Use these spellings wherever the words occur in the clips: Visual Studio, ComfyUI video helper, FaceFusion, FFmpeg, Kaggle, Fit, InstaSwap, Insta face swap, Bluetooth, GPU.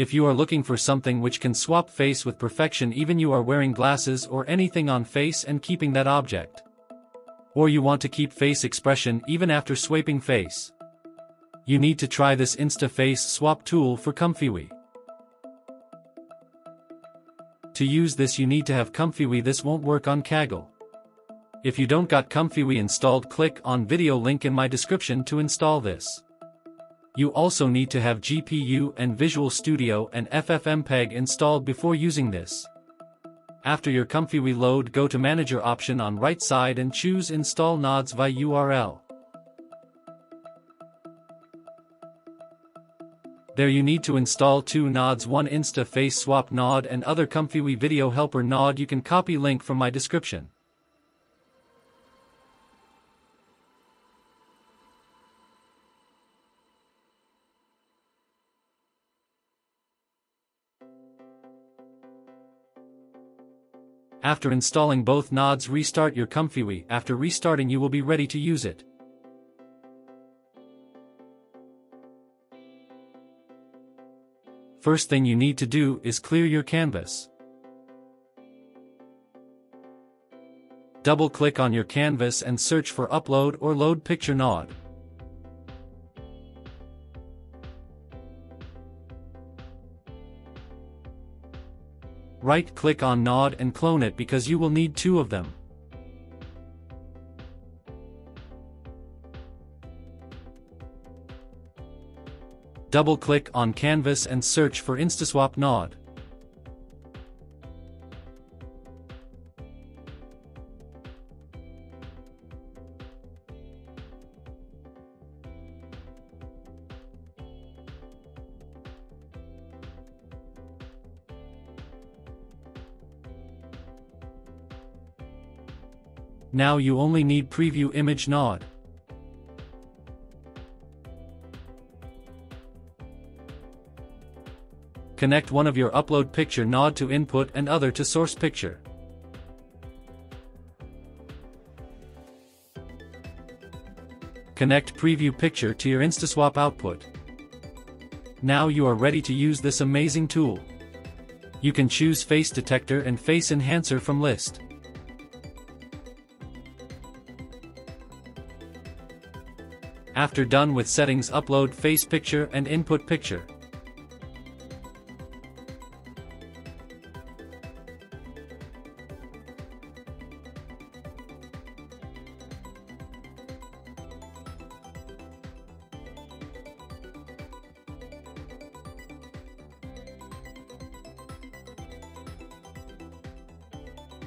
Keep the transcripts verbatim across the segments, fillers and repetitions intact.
if you are looking for something which can swap face with perfection, even you are wearing glasses or anything on face and keeping that object. Or you want to keep face expression even after swiping face. You need to try this Insta face swap tool for ComfyUI. To use this you need to have ComfyUI. This won't work on Kaggle. If you don't got ComfyUI installed, click on video link in my description to install this. You also need to have G P U and Visual Studio and FFmpeg installed before using this. After your ComfyUI load, go to manager option on right side and choose install nodes via U R L. There you need to install two nodes, one Insta face swap node and other ComfyUI video helper node. You can copy link from my description. After installing both nodes, restart your ComfyUI. After restarting you will be ready to use it. First thing you need to do is clear your canvas. Double click on your canvas and search for upload or load picture node. Right-click on node and clone it because you will need two of them. Double-click on canvas and search for InstaSwap node. Now you only need preview image node. Connect one of your upload picture node to input and other to source picture. Connect preview picture to your InstaSwap output. Now you are ready to use this amazing tool. You can choose face detector and face enhancer from list. After done with settings, upload face picture and input picture.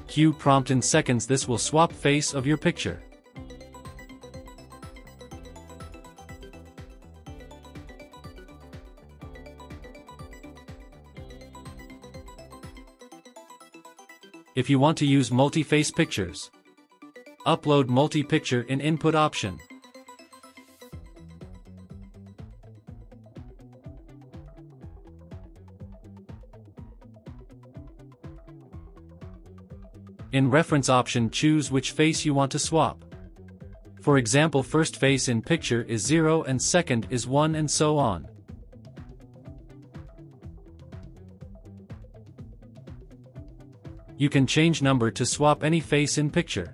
Cue prompt in seconds. This will swap face of your picture. If you want to use multi-face pictures, upload multi-picture in input option. In reference option, choose which face you want to swap. For example, first face in picture is zero and second is one and so on. You can change number to swap any face in picture.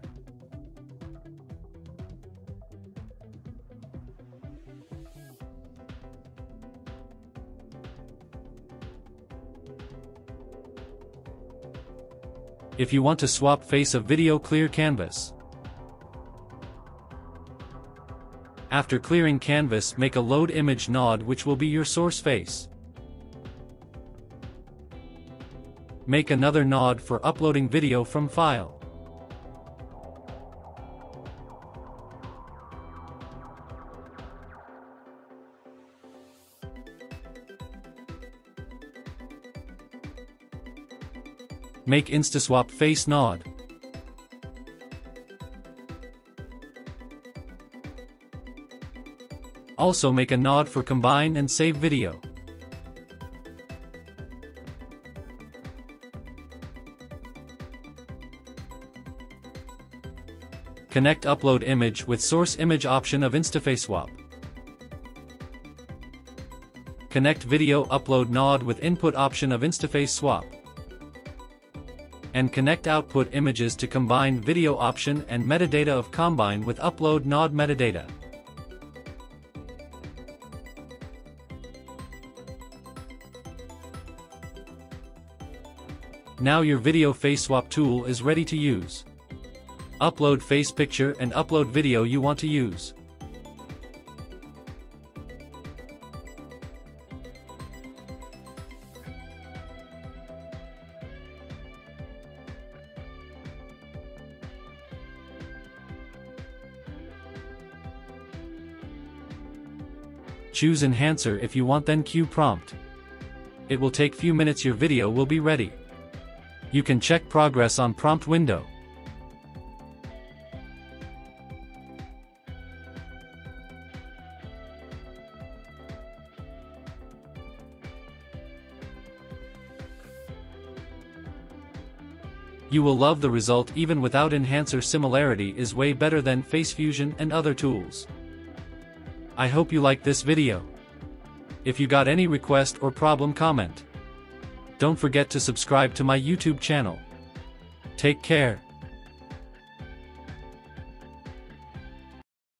If you want to swap face of video, clear canvas. After clearing canvas, make a load image node which will be your source face. Make another node for uploading video from file. Make InstaSwap face node. Also make a node for combine and save video. Connect upload image with source image option of InstaFaceSwap. connect video upload node with input option of Insta face swap, and connect output images to combine video option and metadata of combine with upload node metadata. Now your video face swap tool is ready to use. Upload face picture and upload video you want to use. Choose enhancer if you want, then queue prompt. It will take few minutes, your video will be ready. You can check progress on prompt window. You will love the result even without enhancer. Similarity is way better than FaceFusion and other tools. I hope you like this video. If you got any request or problem, comment. Don't forget to subscribe to my YouTube channel. Take care.